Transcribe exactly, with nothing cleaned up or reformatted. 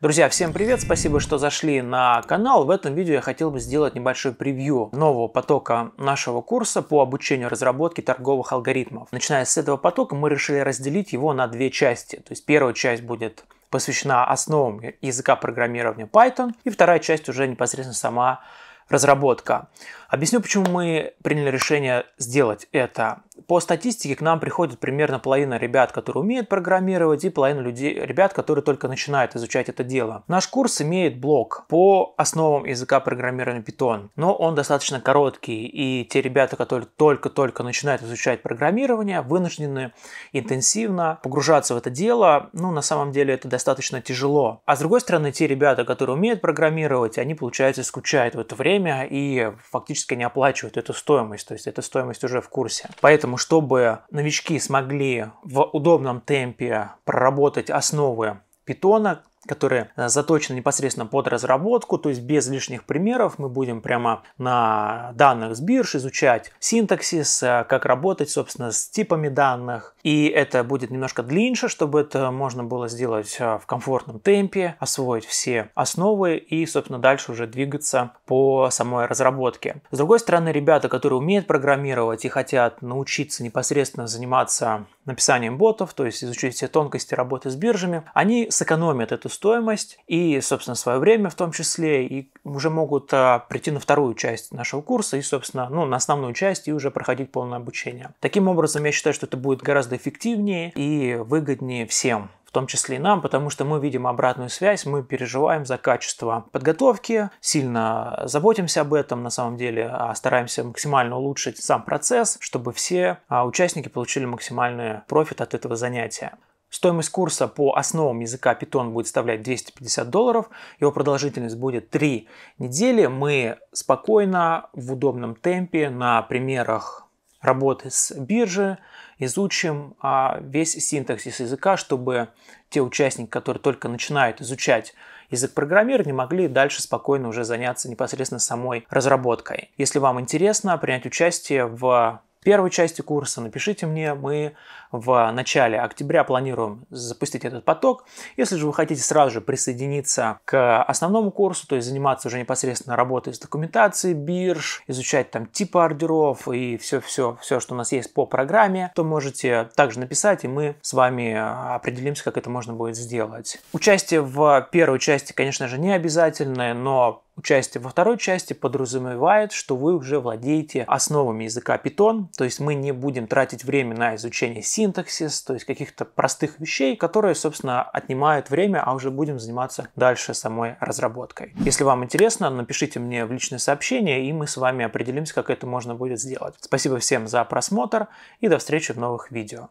Друзья, всем привет, спасибо, что зашли на канал. В этом видео я хотел бы сделать небольшое превью нового потока нашего курса по обучению разработке торговых алгоритмов. Начиная с этого потока, мы решили разделить его на две части. То есть первая часть будет посвящена основам языка программирования Python, и вторая часть уже непосредственно сама разработка. Объясню, почему мы приняли решение сделать это. По статистике к нам приходит примерно половина ребят, которые умеют программировать, и половина людей, ребят, которые только начинают изучать это дело. Наш курс имеет блок по основам языка программирования Python, но он достаточно короткий, и те ребята, которые только-только начинают изучать программирование, вынуждены интенсивно погружаться в это дело. Ну, на самом деле это достаточно тяжело. А с другой стороны, те ребята, которые умеют программировать, они, получается, скучают в это время и фактически не оплачивают эту стоимость, то есть эта стоимость уже в курсе. Поэтому, чтобы новички смогли в удобном темпе проработать основы Python, которые заточены непосредственно под разработку, то есть без лишних примеров, мы будем прямо на данных с бирж изучать синтаксис, как работать, собственно, с типами данных. И это будет немножко длиннее, чтобы это можно было сделать в комфортном темпе, освоить все основы и, собственно, дальше уже двигаться по самой разработке. С другой стороны, ребята, которые умеют программировать и хотят научиться непосредственно заниматься написанием ботов, то есть изучить все тонкости работы с биржами, они сэкономят эту стоимость и, собственно, свое время в том числе, и уже могут а, прийти на вторую часть нашего курса и, собственно, ну, на основную часть и уже проходить полное обучение. Таким образом, я считаю, что это будет гораздо эффективнее и выгоднее всем, в том числе и нам, потому что мы видим обратную связь, мы переживаем за качество подготовки, сильно заботимся об этом, на самом деле стараемся максимально улучшить сам процесс, чтобы все а, участники получили максимальный профит от этого занятия. Стоимость курса по основам языка Python будет составлять двести пятьдесят долларов, его продолжительность будет три недели. Мы спокойно, в удобном темпе, на примерах работы с биржи изучим весь синтаксис языка, чтобы те участники, которые только начинают изучать язык программирования, могли дальше спокойно уже заняться непосредственно самой разработкой. Если вам интересно принять участие в первой части курса, напишите мне, мы в начале октября планируем запустить этот поток. Если же вы хотите сразу же присоединиться к основному курсу, то есть заниматься уже непосредственно работой с документацией бирж, изучать там типы ордеров и все-все, все, что у нас есть по программе, то можете также написать, и мы с вами определимся, как это можно будет сделать. Участие в первой части, конечно же, не обязательное, но участие во второй части подразумевает, что вы уже владеете основами языка Python, то есть мы не будем тратить время на изучение синтаксис, то есть каких-то простых вещей, которые, собственно, отнимают время, а уже будем заниматься дальше самой разработкой. Если вам интересно, напишите мне в личное сообщение, и мы с вами определимся, как это можно будет сделать. Спасибо всем за просмотр, и до встречи в новых видео.